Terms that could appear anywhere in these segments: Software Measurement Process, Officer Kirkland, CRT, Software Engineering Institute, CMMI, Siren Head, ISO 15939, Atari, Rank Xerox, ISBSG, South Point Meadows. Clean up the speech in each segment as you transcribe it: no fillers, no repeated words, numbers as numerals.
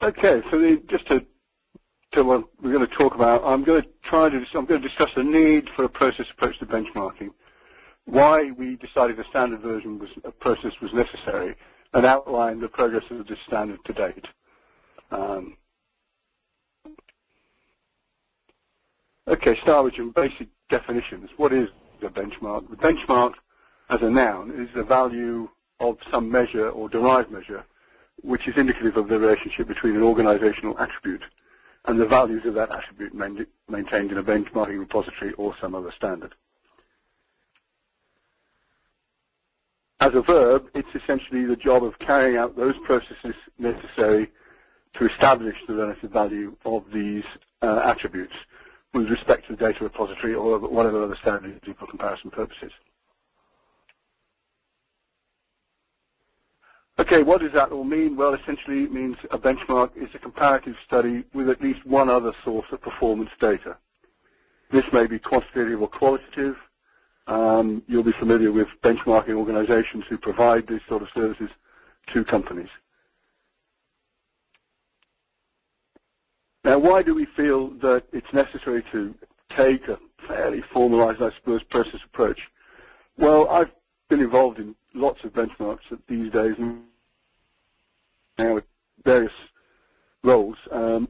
Okay, so what we're going to talk about, I'm going to discuss the need for a process approach to benchmarking, why we decided a standard version was necessary, and outline the progress of this standard to date. Okay, start with some basic definitions. What is a benchmark? The benchmark, as a noun, is the value of some measure or derived measure, which is indicative of the relationship between an organizational attribute and the values of that attribute maintained in a benchmarking repository or some other standard. As a verb, it's essentially the job of carrying out those processes necessary to establish the relative value of these attributes with respect to the data repository or whatever other standard you do for comparison purposes. Okay, what does that all mean? Well, essentially it means a benchmark is a comparative study with at least one other source of performance data. This may be quantitative or qualitative. You'll be familiar with benchmarking organizations who provide these sort of services to companies. Now, why do we feel that it's necessary to take a fairly formalized, I suppose, process approach? Well, I've been involved in lots of benchmarks these days now with various roles,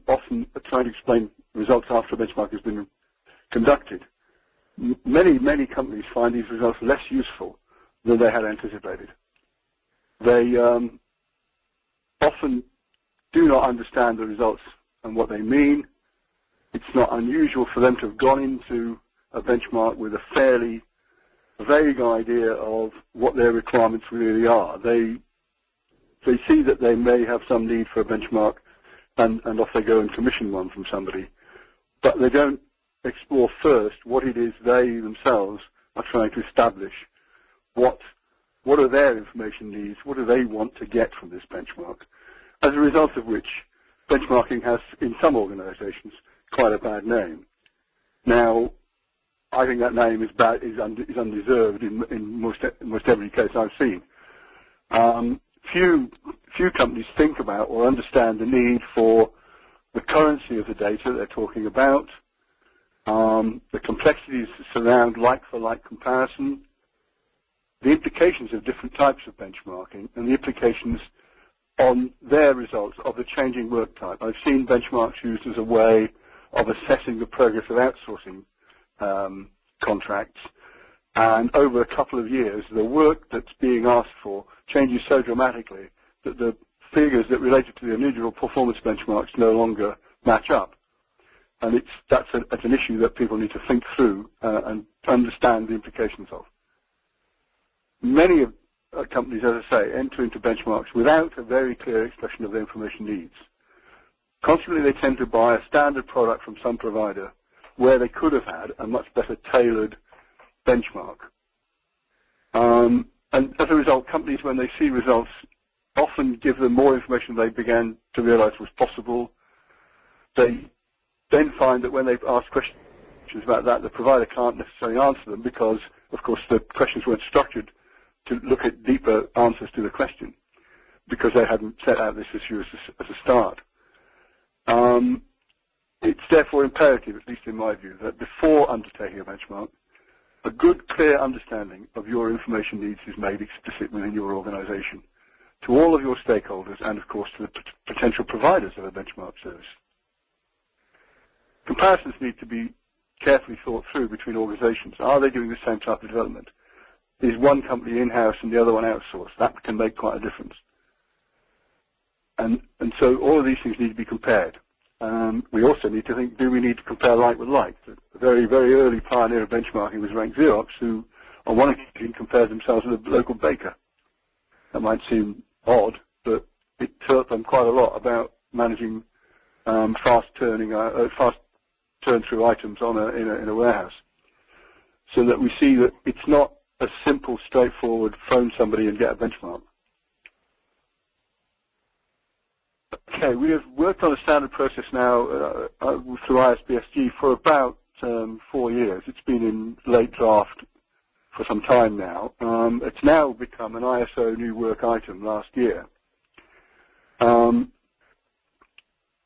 often trying to explain results after a benchmark has been conducted. Many companies find these results less useful than they had anticipated. They often do not understand the results and what they mean. It's not unusual for them to have gone into a benchmark with a fairly vague idea of what their requirements really are. They see that they may have some need for a benchmark and off they go and commission one from somebody, but they don't explore first what it is they themselves are trying to establish. What are their information needs? What do they want to get from this benchmark? As a result of which, benchmarking has, in some organizations, quite a bad name. Now, I think that name is bad, is undeserved in most every case I've seen. Few companies think about or understand the need for the currency of the data they're talking about, the complexities that surround like-for-like comparison, the implications of different types of benchmarking, and the implications on their results of the changing work type. I've seen benchmarks used as a way of assessing the progress of outsourcing contracts, and over a couple of years the work that's being asked for changes so dramatically that the figures that related to the individual performance benchmarks no longer match up. And that's an issue that people need to think through and understand the implications of. Many of companies, as I say, enter into benchmarks without a very clear expression of their information needs. Consequently, they tend to buy a standard product from some provider where they could have had a much better tailored benchmark. And as a result, companies, when they see results, often give them more information they began to realize was possible. They then find that when they ask questions about that, the provider can't necessarily answer them because, of course, the questions weren't structured to look at deeper answers to the question because they hadn't set out this issue as a start. It's therefore imperative, at least in my view, that before undertaking a benchmark, a good, clear understanding of your information needs is made explicit within your organization, to all of your stakeholders and, of course, to the potential providers of a benchmark service. Comparisons need to be carefully thought through between organizations. Are they doing the same type of development? Is one company in-house and the other one outsourced? That can make quite a difference. And so all of these things need to be compared. We also need to think, do we need to compare like with like? The very, very early pioneer of benchmarking was Rank Xerox, who on one occasion compared themselves with a local baker. That might seem odd, but it taught them quite a lot about managing fast turn-through items in a warehouse. So that we see that it's not a simple, straightforward phone somebody and get a benchmark. Okay, we have worked on a standard process now through ISBSG for about 4 years. It's been in late draft for some time now. It's now become an ISO new work item last year.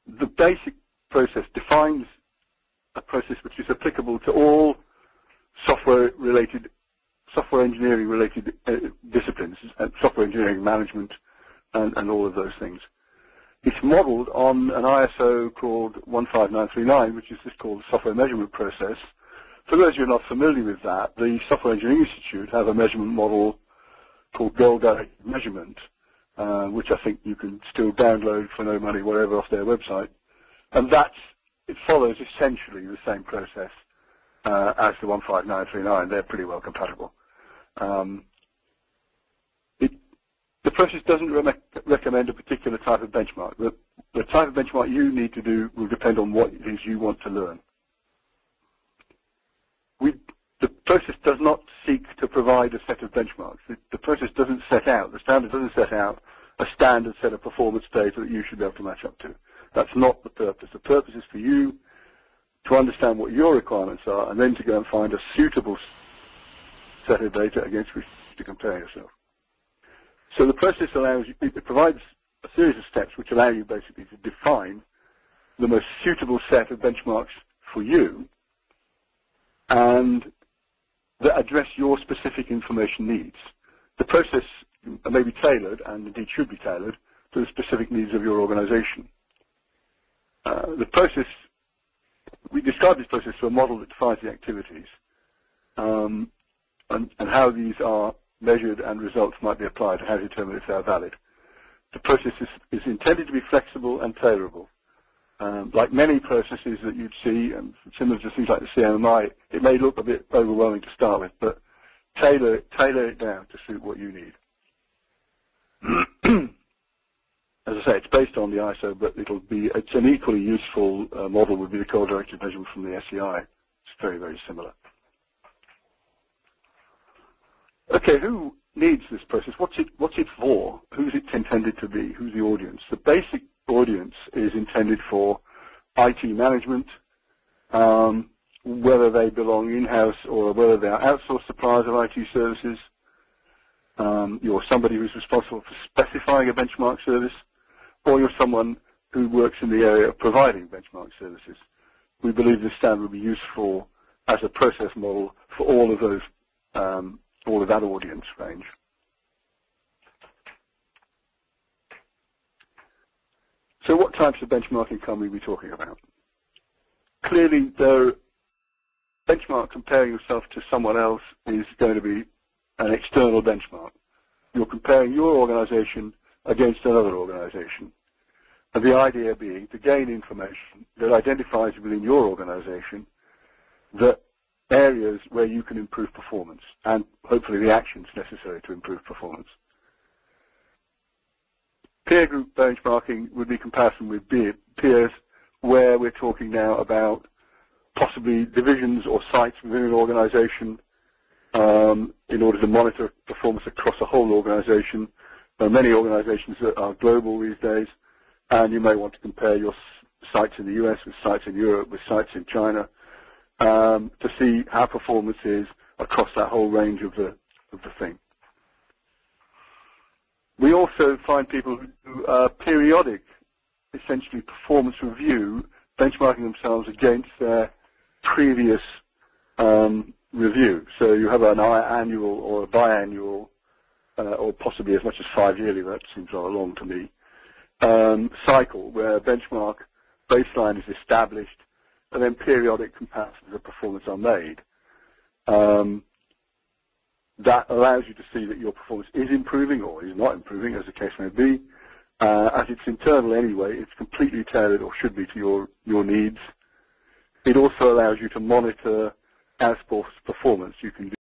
The basic process defines a process which is applicable to all software-related, software engineering-related disciplines, and software engineering management, and all of those things. It's modeled on an ISO called 15939, which is just called the Software Measurement Process. For those who are not familiar with that, the Software Engineering Institute have a measurement model called goal-directed measurement, which I think you can still download for no money, whatever, off their website. And it follows essentially the same process as the 15939. They're pretty well compatible. The process doesn't recommend a particular type of benchmark. The type of benchmark you need to do will depend on what it is you want to learn. The process does not seek to provide a set of benchmarks. The process doesn't set out, the standard doesn't set out a standard set of performance data that you should be able to match up to. That's not the purpose. The purpose is for you to understand what your requirements are and then to go and find a suitable set of data against which to compare yourself. So the process allows you, it provides a series of steps which allow you basically to define the most suitable set of benchmarks for you and that address your specific information needs. The process may be tailored, and indeed should be tailored, to the specific needs of your organization. The process, we describe this process through a model that defines the activities and how these are measured and results might be applied, and how to determine if they are valid. The process is intended to be flexible and tailorable. Like many processes that you'd see, and similar to things like the CMMI, it may look a bit overwhelming to start with, but tailor it down to suit what you need. As I say, it's based on the ISO, but it's an equally useful model would be the goal-directed measurement from the SEI. It's very, very similar. Okay, who needs this process? What's it for? Who's it intended to be? Who's the audience? The basic audience is intended for IT management, whether they belong in-house or whether they are outsourced suppliers of IT services. You're somebody who's responsible for specifying a benchmark service, or you're someone who works in the area of providing benchmark services. We believe this standard will be useful as a process model for all of those all of that audience range. So what types of benchmarking can we be talking about? Clearly, the benchmark comparing yourself to someone else is going to be an external benchmark. You're comparing your organization against another organization. And the idea being to gain information that identifies within your organization the areas where you can improve performance and hopefully the actions necessary to improve performance. Peer group benchmarking would be comparison with peers, where we're talking now about possibly divisions or sites within an organization in order to monitor performance across a whole organization. There are many organizations that are global these days, and you may want to compare your sites in the US with sites in Europe, with sites in China, to see how performance is across that whole range of the thing. We also find people who periodic, essentially performance review, benchmarking themselves against their previous review. So you have an annual or a biannual, or possibly as much as 5 yearly, that seems rather long to me, cycle where a benchmark baseline is established and then periodic comparisons of performance are made. That allows you to see that your performance is improving or is not improving, as the case may be. As it's internal anyway, it's completely tailored or should be to your needs. It also allows you to monitor outsourced performance. You can